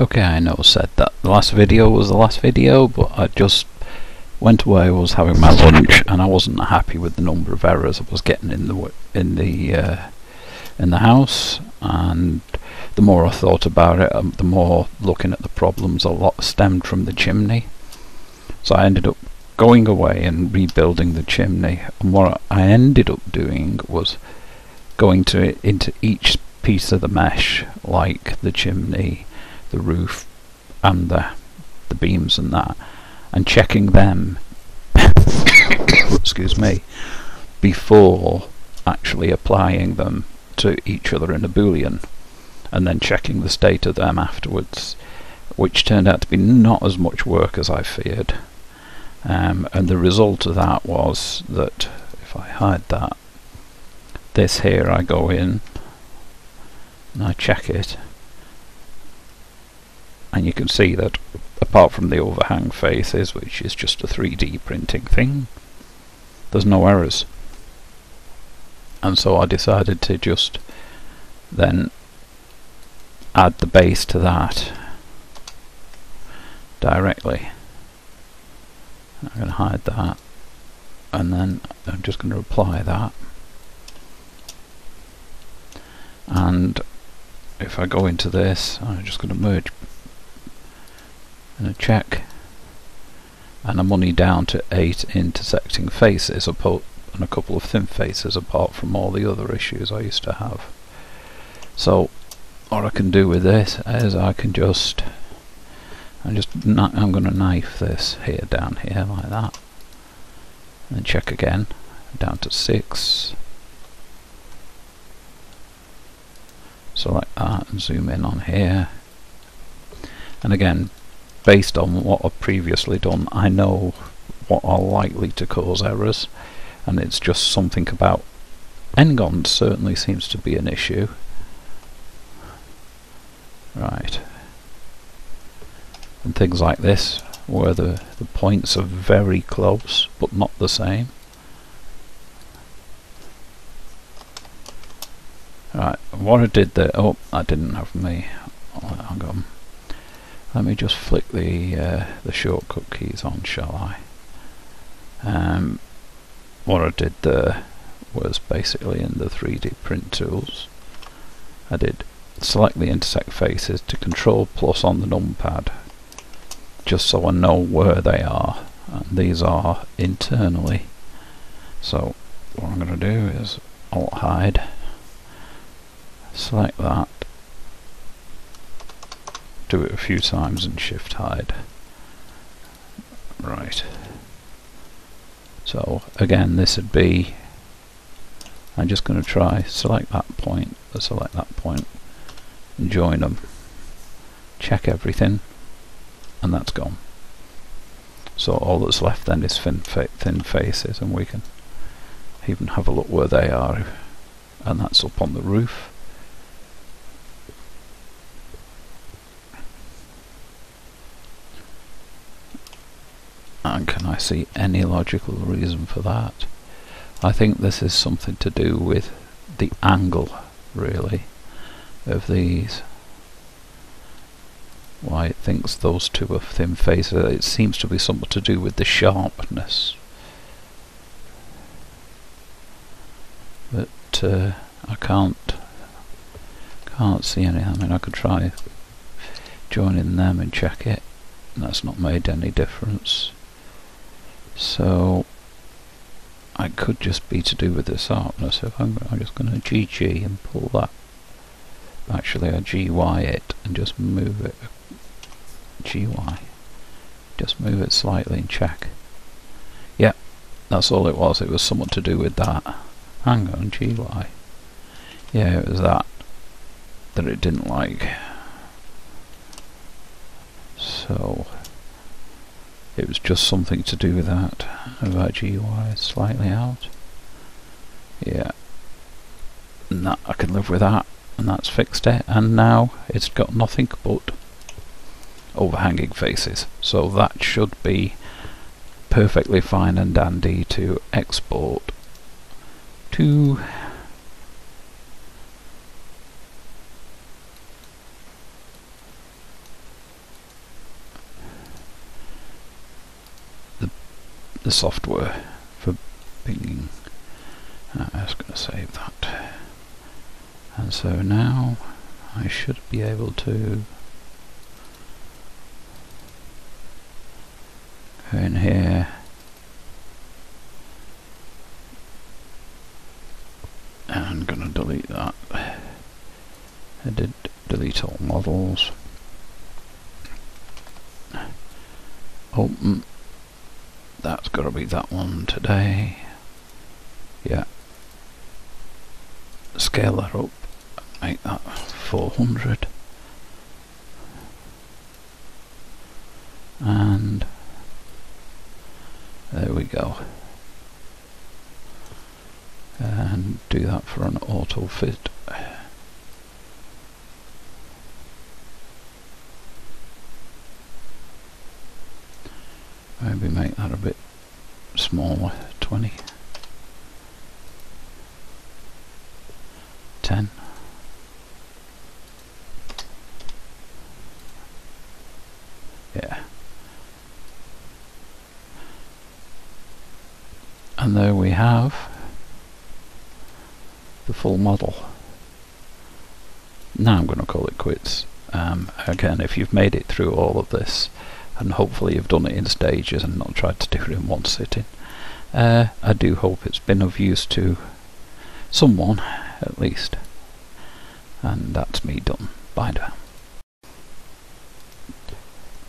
Okay, I know I said that the last video was the last video, but I just went away, I was having my lunch, and I wasn't happy with the number of errors I was getting in the house. And the more I thought about it, the more looking at the problems, a lot stemmed from the chimney. So I ended up going away and rebuilding the chimney, and what I ended up doing was going into each piece of the mesh, like the chimney, the roof, and the beams and that, and checking them excuse me, before actually applying them to each other in a boolean, and then checking the state of them afterwards, which turned out to be not as much work as I feared. And the result of that was that if I hide that, this here, I go in and I check it, and you can see that apart from the overhang faces, which is just a 3D printing thing, there's no errors. And so I decided to just then add the base to that directly. I'm going to hide that, and then I'm just going to apply that, and if I go into this, I'm just going to merge and check, and I'm only down to 8 intersecting faces and a couple of thin faces, apart from all the other issues I used to have. So what I can do with this is I can just I'm going to knife this here down here like that, and then check again down to 6, select that and zoom in on here, and again, based on what I've previously done, I know what are likely to cause errors, and it's just something about N-GONs certainly seems to be an issue. Right. And things like this, where the points are very close but not the same. Right, what I did there, oh, I didn't have me, hang on, let me just flick the shortcut keys on, shall I? What I did there was basically in the 3D print tools, I did select the intersect faces to Control+ on the numpad, just so I know where they are, and these are internally. So what I'm going to do is Alt hide, select that, do it a few times, and Shift hide. Right, so again, this would be, I'm just going to try select that point, select that point, and join them, check everything, and that's gone. So all that's left then is thin faces, and we can even have a look where they are, and that's up on the roof. And can I see any logical reason for that? I think this is something to do with the angle, really, of these. Why it thinks those two are thin faces, it seems to be something to do with the sharpness. But I can't see any. I mean, I could try joining them and check it, and that's not made any difference. So I could just be to do with the sharpness. If I'm just going to GG and pull that. Actually, I GY it and just move it. GY. Just move it slightly and check. Yep, that's all it was. It was something to do with that. Hang on, GY. Yeah, it was that it didn't like. So it was just something to do with that. Have I GY slightly out? Yeah. And that, I can live with that. And that's fixed it, and now it's got nothing but overhanging faces, so that should be perfectly fine and dandy to export to the software for pinging. I'm just going to save that. And so now I should be able to go in here and I'm going to delete that. I did delete all models. Open. That's got to be that one today. Yeah. Scale that up. Make that 400. And there we go. And do that for an auto fit. Maybe make that a bit smaller, 20. 10. Yeah. And there we have the full model. Now I'm going to call it quits. Again, if you've made it through all of this, and hopefully you've done it in stages and not tried to do it in one sitting. I do hope it's been of use to someone, at least. And that's me done. Bye now.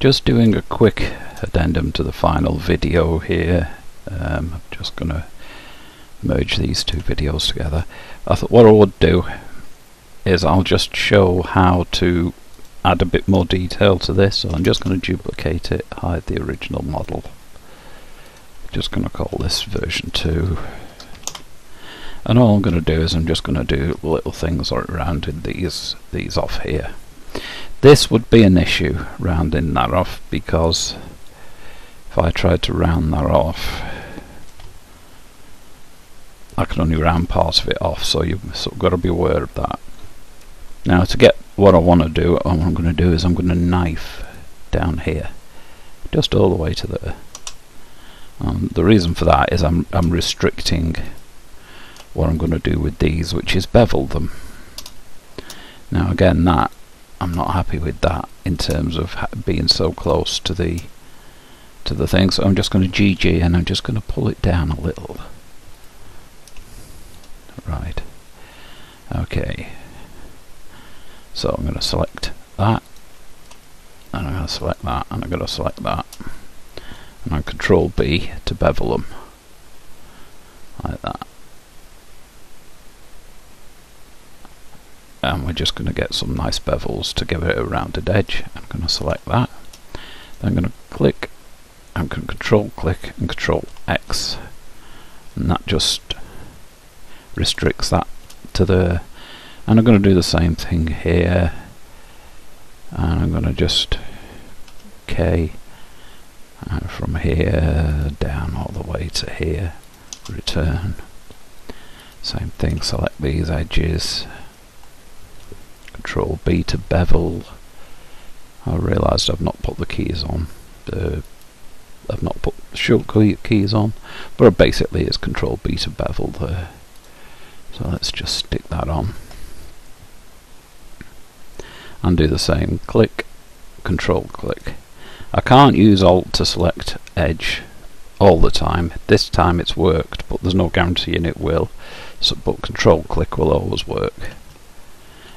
Just doing a quick addendum to the final video here. I'm just going to merge these two videos together. I thought what I would do is I'll just show how to add a bit more detail to this, so I'm just going to duplicate it, hide the original model. Just going to call this version 2. And all I'm going to do is I'm just going to do little things like rounding these off here. This would be an issue, rounding that off, because if I tried to round that off, I can only round parts of it off, so you've sort of got to be aware of that. Now to get what I want to do, all I'm going to do is I'm going to knife down here, just all the way to there. The reason for that is I'm restricting what I'm going to do with these, which is bevel them. Now again, that I'm not happy with that in terms of being so close to the thing, so I'm just going to GG and I'm just going to pull it down a little. Right. Okay. So I'm going to select that, and I'm going to select that, and I'm going to select that, and I'm Control B to bevel them, like that. And we're just going to get some nice bevels to give it a rounded edge. I'm going to select that, then I'm going to click, and Control click, and Control X, and that just restricts that to the. And I'm going to do the same thing here, and I'm going to just K, and from here down all the way to here, return. Same thing, select these edges, Control B to bevel. I realised I've not put the keys on, I've not put shortcut keys on, but basically it's Control B to bevel there. So let's just stick that on. And do the same, click, Control click. I can't use Alt to select edge all the time. This time it's worked, but there's no guarantee in it will. So, but Control click will always work.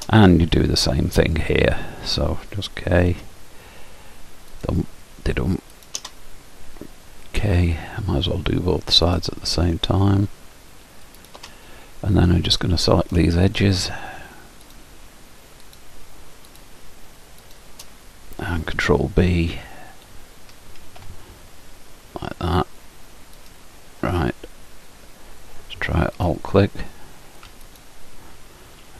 And you do the same thing here. So just K, K, I might as well do both sides at the same time. And then I'm just going to select these edges. And Control B, like that. Right, let's try it, Alt click,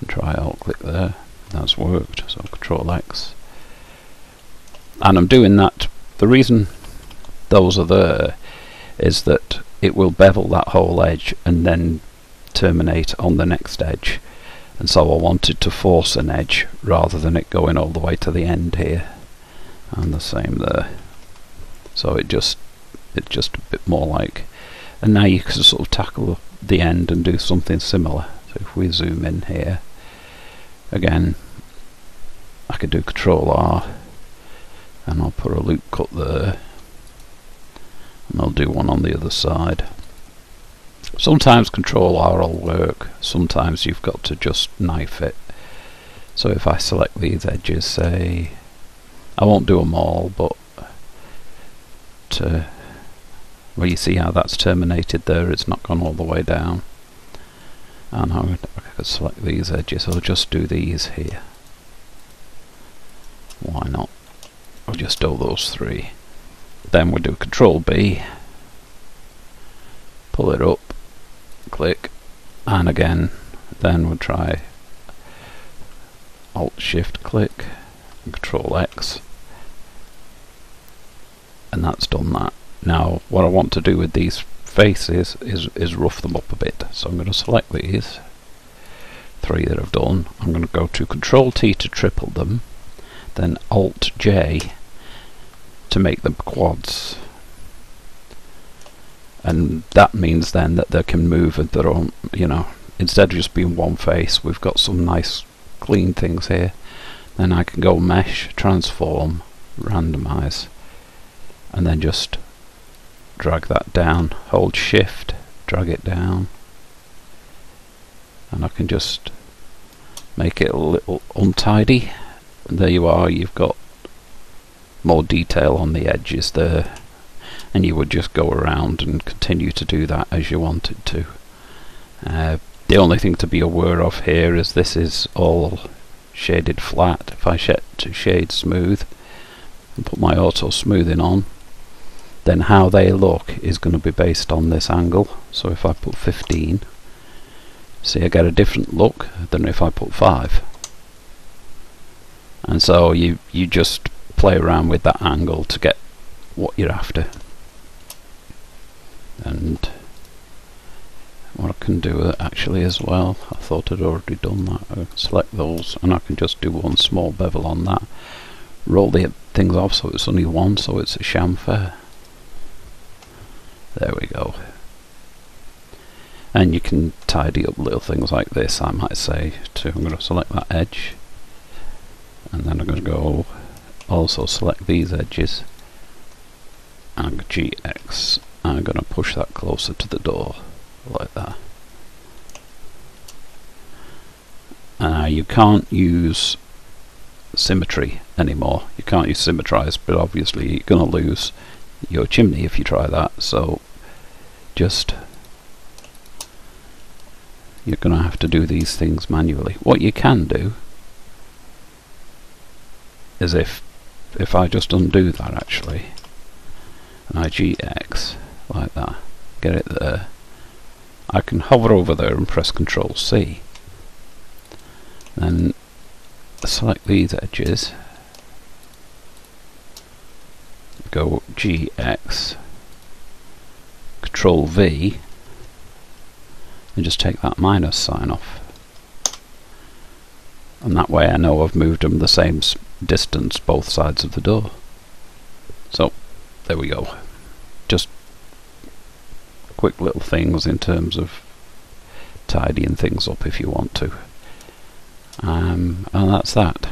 and try Alt click there. That's worked, so Control X. And I'm doing that, the reason those are there is that it will bevel that whole edge and then terminate on the next edge, and so I wanted to force an edge rather than it going all the way to the end here. And the same there, so it just it's just a bit more like, and now you can sort of tackle the end and do something similar. So if we zoom in here again, I could do Control R and I'll put a loop cut there, and I'll do one on the other side. Sometimes Control R will work, sometimes you've got to just knife it. So if I select these edges, say, I won't do them all, but well, you see how that's terminated there, it's not gone all the way down. And I could select these edges, I'll just do these here. Why not? I'll just do those three. Then we'll do Control B, pull it up, click, and again. Then we'll try Alt Shift click, Control X, and that's done that. Now what I want to do with these faces is rough them up a bit. So I'm going to select these three that I've done. I'm going to go to Control T to triple them, then Alt J to make them quads, and that means then that they can move at their own, you know, instead of just being one face, we've got some nice clean things here. Then I can go mesh, transform, randomize, and then just drag that down, hold Shift, drag it down, and I can just make it a little untidy. And there you are, you've got more detail on the edges there, and you would just go around and continue to do that as you wanted to. The only thing to be aware of here is this is all shaded flat. If I set to shade smooth and put my auto smoothing on, then how they look is going to be based on this angle. So if I put 15, see, I get a different look than if I put 5. And so you just play around with that angle to get what you're after. And what I can do actually as well, I thought I'd already done that, I select those and I can just do one small bevel on that, roll the things off so it's only one, so it's a chamfer. There we go. And you can tidy up little things like this, I might say too. I'm going to select that edge, and then I'm going to go also select these edges and GX. I'm going to push that closer to the door like that. You can't use symmetry anymore. You can't use symmetrize, but obviously you're going to lose your chimney if you try that. So just you're going to have to do these things manually. What you can do is if I just undo that actually, and I GX like that, get it there, I can hover over there and press Control C, then select these edges, go GX, Control V, and just take that minus sign off, and that way I know I've moved them the same distance both sides of the door. So there we go, just quick little things in terms of tidying things up if you want to. And that's that.